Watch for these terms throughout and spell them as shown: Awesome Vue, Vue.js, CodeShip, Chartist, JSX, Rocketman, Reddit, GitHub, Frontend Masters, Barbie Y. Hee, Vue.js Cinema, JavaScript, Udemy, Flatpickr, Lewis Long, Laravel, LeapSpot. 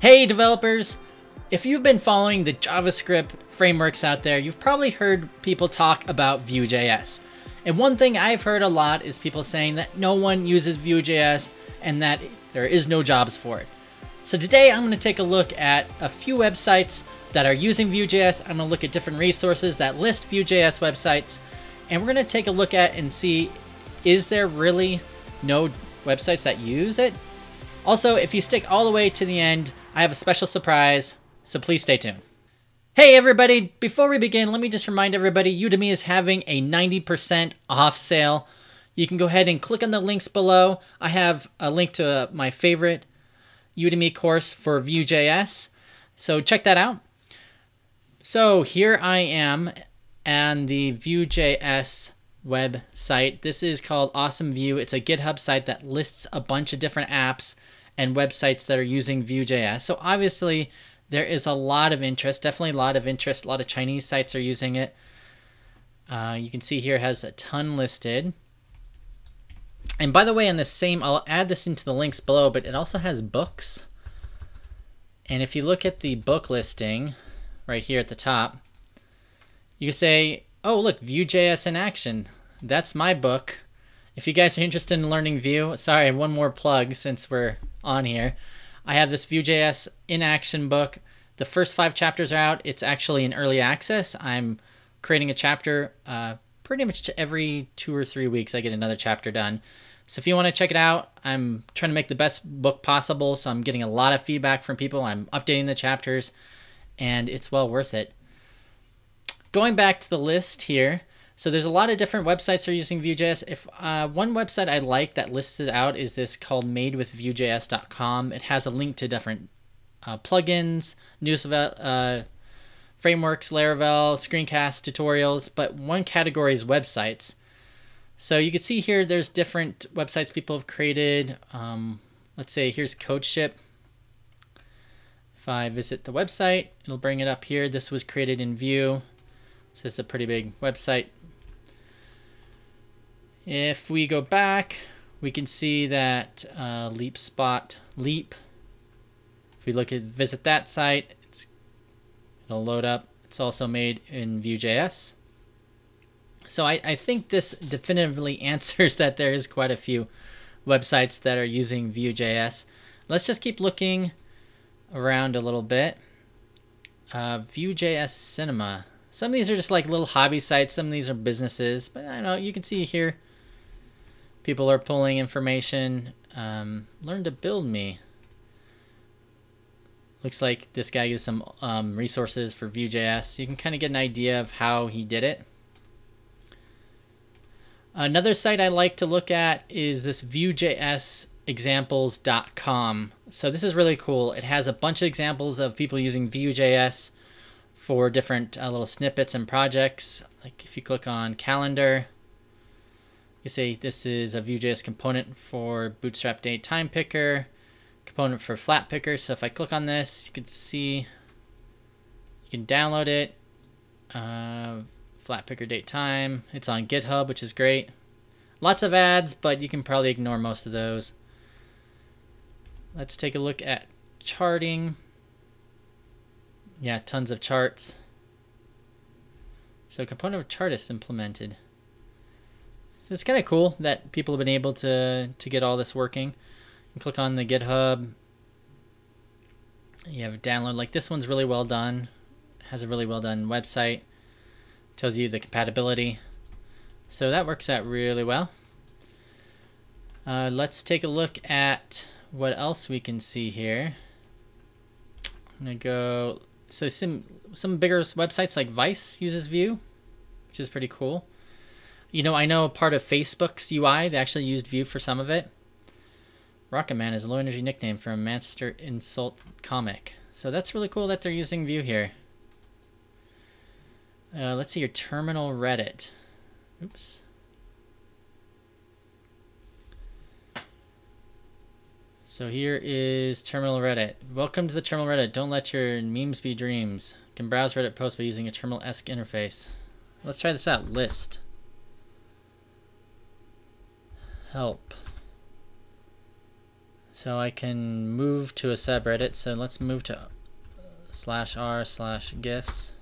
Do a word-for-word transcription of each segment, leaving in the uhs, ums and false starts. Hey developers! If you've been following the JavaScript frameworks out there, you've probably heard people talk about Vue.js. And one thing I've heard a lot is people saying that no one uses Vue.js and that there is no jobs for it. So today I'm going to take a look at a few websites that are using Vue.js. I'm going to look at different resources that list Vue.js websites, and we're going to take a look at and see, is there really no websites that use it? Also, if you stick all the way to the end, I have a special surprise, so please stay tuned. Hey everybody, before we begin, let me just remind everybody, Udemy is having a ninety percent off sale. You can go ahead and click on the links below. I have a link to my favorite Udemy course for Vue.js, so check that out. So here I am on the Vue.js website. This is called Awesome Vue. It's a GitHub site that lists a bunch of different apps and websites that are using Vue.js. So obviously there is a lot of interest, definitely a lot of interest. A lot of Chinese sites are using it. Uh, you can see here it has a ton listed. And by the way, in the same, I'll add this into the links below, but it also has books. And if you look at the book listing right here at the top, you can say, oh look, Vue.js in action. That's my book. If you guys are interested in learning Vue, sorry, one more plug since we're on here. I have this Vue.js in action book. The first five chapters are out. It's actually in early access. I'm creating a chapter uh, pretty much every two or three weeks. I get another chapter done. So if you want to check it out, I'm trying to make the best book possible. So I'm getting a lot of feedback from people. I'm updating the chapters and it's well worth it. Going back to the list here. So there's a lot of different websites that are using Vue.js. If uh, one website I like that lists it out is this called made with vue j s dot com. It has a link to different uh, plugins, news uh, frameworks, Laravel, screencasts, tutorials, but one category is websites. So you can see here there's different websites people have created. Um, let's say here's CodeShip. If I visit the website, it'll bring it up here. This was created in Vue. So this is a pretty big website. If we go back, we can see that uh, LeapSpot, Leap. If we look at visit that site, it's, it'll load up. It's also made in Vue.js. So I, I think this definitively answers that there is quite a few websites that are using Vue.js. Let's just keep looking around a little bit. Uh, Vue.js Cinema. Some of these are just like little hobby sites. Some of these are businesses, but I don't know. You can see here. People are pulling information. Um, learn to build me. Looks like this guy used some um, resources for Vue.js. You can kind of get an idea of how he did it. Another site I like to look at is this Vue J S Examples dot com. So this is really cool. It has a bunch of examples of people using Vue.js for different uh, little snippets and projects. Like if you click on calendar, you see this is a Vue.js component for Bootstrap Date Time Picker, component for Flatpickr. So if I click on this, you can see, you can download it. Uh, Flatpickr Date Time. It's on GitHub, which is great. Lots of ads, but you can probably ignore most of those. Let's take a look at charting. Yeah, tons of charts. So component of Chartist implemented. So it's kind of cool that people have been able to, to get all this working. You can click on the GitHub. You have a download. Like this one's really well done. It has a really well done website. It tells you the compatibility. So that works out really well. Uh, let's take a look at what else we can see here. I'm going to go... So some some bigger websites like Vice uses Vue, which is pretty cool. You know, I know part of Facebook's U I, they actually used Vue for some of it. Rocketman is a low-energy nickname for a master insult comic. So that's really cool that they're using Vue here. Uh, let's see your terminal Reddit. Oops. So here is Terminal Reddit. Welcome to the Terminal Reddit. Don't let your memes be dreams. You can browse Reddit posts by using a terminal-esque interface. Let's try this out. List. Help. So I can move to a subreddit. So let's move to slash r slash gifs.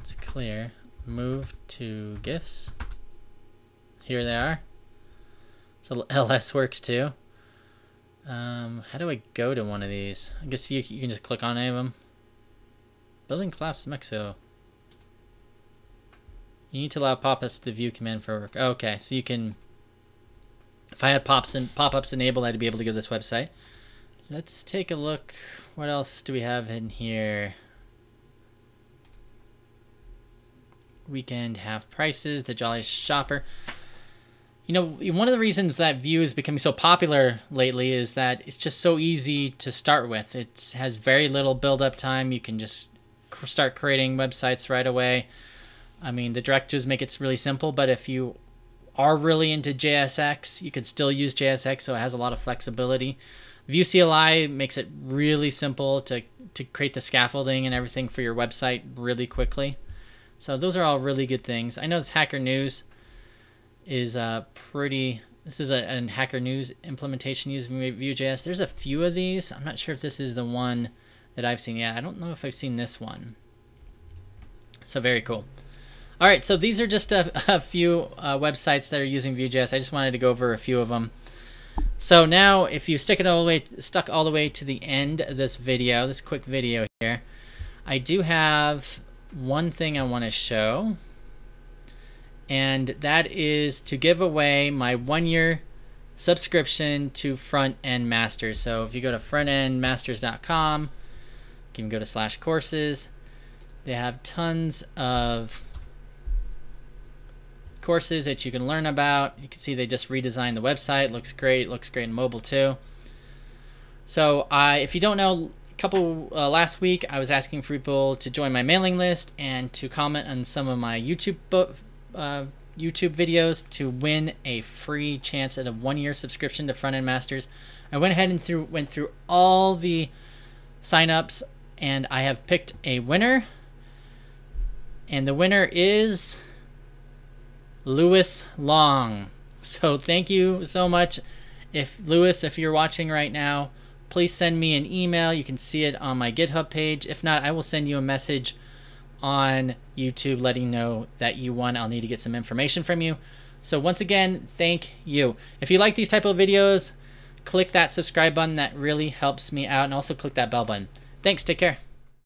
It's clear. Move to gifs. Here they are. So L S works too. Um, how do I go to one of these? I guess you, you can just click on any of them. Building collapsed Mexico. You need to allow pop-ups to the view command for work. Okay, so you can. If I had pops and pop-ups enabled, I'd be able to go to this website. So let's take a look. What else do we have in here? Weekend half prices. The Jolly Shopper. You know, one of the reasons that Vue is becoming so popular lately is that it's just so easy to start with. It has very little build-up time. You can just start creating websites right away. I mean, the directives make it really simple, but if you are really into J S X, you can still use J S X, so it has a lot of flexibility. Vue C L I makes it really simple to, to create the scaffolding and everything for your website really quickly. So those are all really good things. I know this Hacker News is uh, pretty, this is a, a Hacker News implementation using Vue.js. There's a few of these. I'm not sure if this is the one that I've seen. Yeah, I don't know if I've seen this one. So very cool. All right, so these are just a, a few uh, websites that are using Vue.js. I just wanted to go over a few of them. So now if you stick it all the way, stuck all the way to the end of this video, this quick video here, I do have one thing I want to show. And that is to give away my one-year subscription to Frontend Masters. So if you go to frontend masters dot com, you can go to slash courses. They have tons of courses that you can learn about. You can see they just redesigned the website. Looks great. Looks great in mobile too. So I, if you don't know, a couple uh, last week I was asking for people to join my mailing list and to comment on some of my YouTube books. Uh, YouTube videos to win a free chance at a one-year subscription to Frontend Masters. I went ahead and through, went through all the signups, and I have picked a winner. And the winner is Lewis Long. So thank you so much. If Lewis, if you're watching right now, please send me an email. You can see it on my GitHub page. If not, I will send you a message on YouTube letting you know that you won. I'll need to get some information from you. So once again, thank you. If you like these type of videos, click that subscribe button. That really helps me out, and also click that bell button. Thanks, take care.